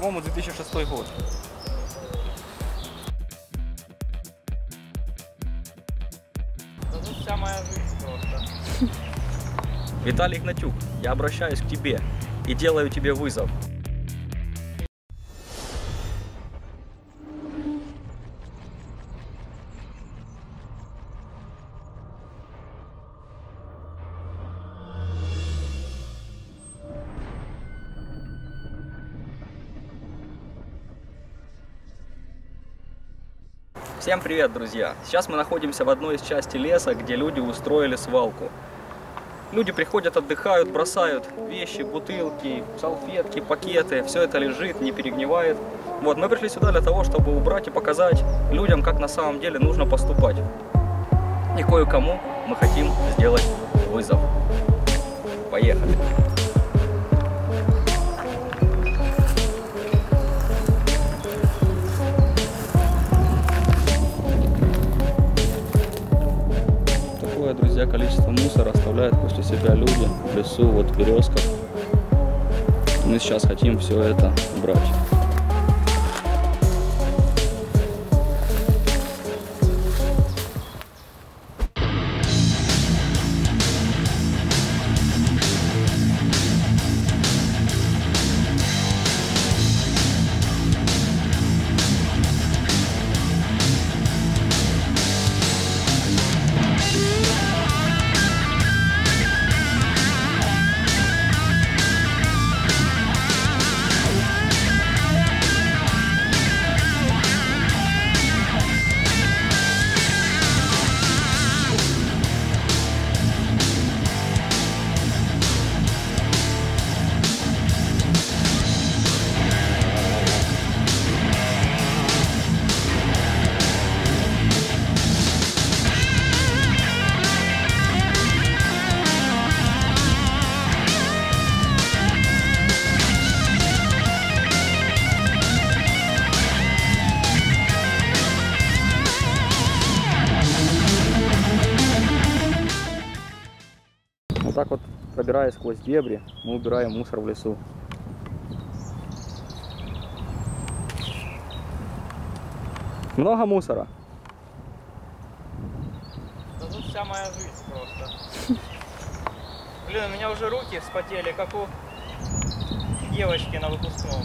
По-моему, 2006 год. Да тут вся моя жизнь просто. Виталий Игнатюк, я обращаюсь к тебе и делаю тебе вызов. Всем привет, друзья! Сейчас мы находимся в одной из частей леса, где люди устроили свалку. Люди приходят, отдыхают, бросают вещи, бутылки, салфетки, пакеты. Все это лежит, не перегнивает. Вот, мы пришли сюда для того, чтобы убрать и показать людям, как на самом деле нужно поступать. И кое-кому мы хотим сделать вызов. Поехали! Друзья, количество мусора оставляют после себя люди в лесу, вот в березках. Мы сейчас хотим все это убрать. Так вот, пробираясь сквозь дебри, мы убираем мусор в лесу. Много мусора? Да тут вся моя жизнь просто. Блин, у меня уже руки вспотели, как у девочки на выпускном.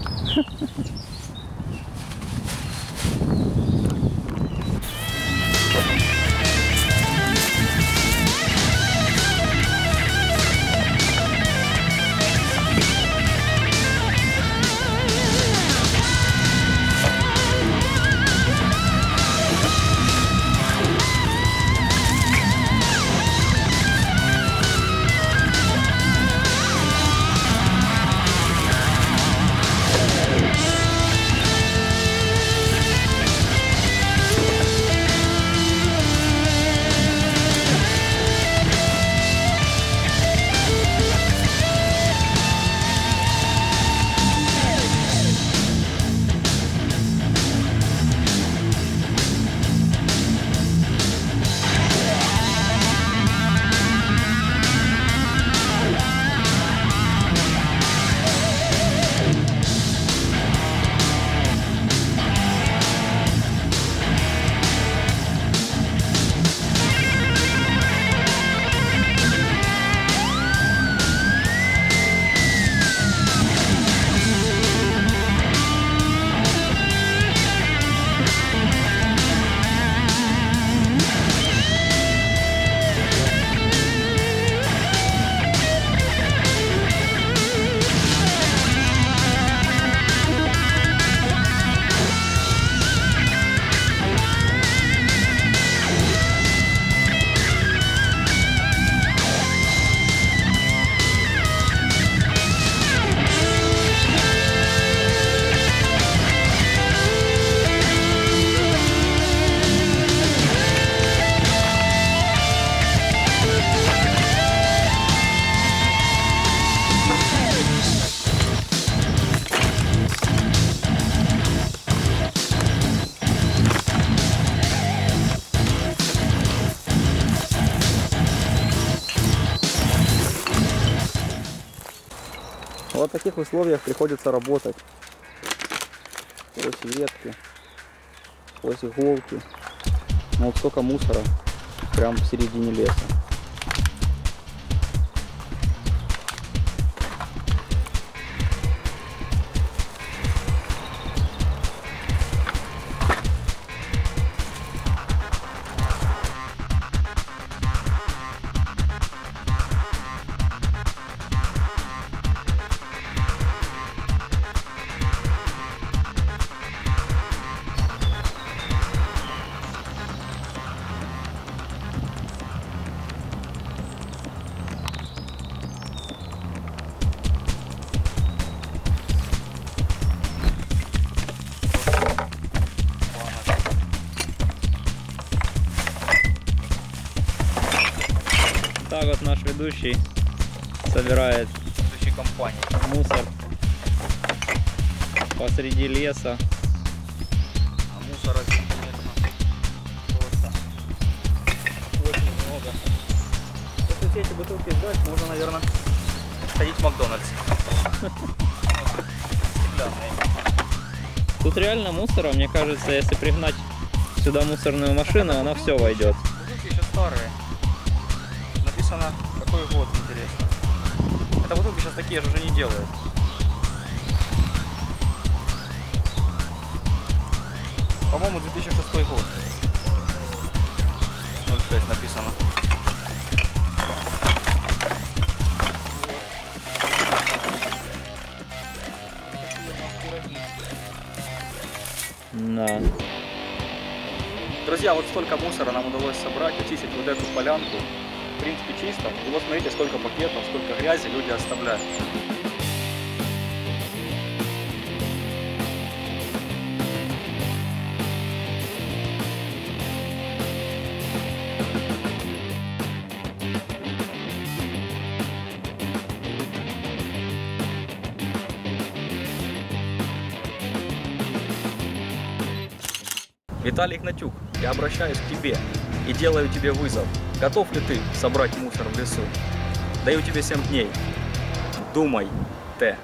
В таких условиях приходится работать. сквозь ветки, сквозь иголки. Но вот столько мусора прямо в середине леса. Так вот наш ведущий собирает мусор посреди леса. А мусора здесь очень много. Если все эти бутылки сдать, можно, наверное, сходить в Макдональдс. Тут реально мусора, мне кажется, если пригнать сюда мусорную машину, она все войдет. Бутылки еще старые. Какой год, интересно. Это бутылки сейчас такие же уже не делают. По-моему, 2006 год. 05 написано. Да. Друзья, вот столько мусора нам удалось собрать, очистить вот эту полянку. В принципе, чисто. И вот смотрите, сколько пакетов, сколько грязи люди оставляют. Виталий Игнатюк, я обращаюсь к тебе и делаю тебе вызов. Готов ли ты собрать мусор в лесу? Даю тебе 7 дней. Думай, Т.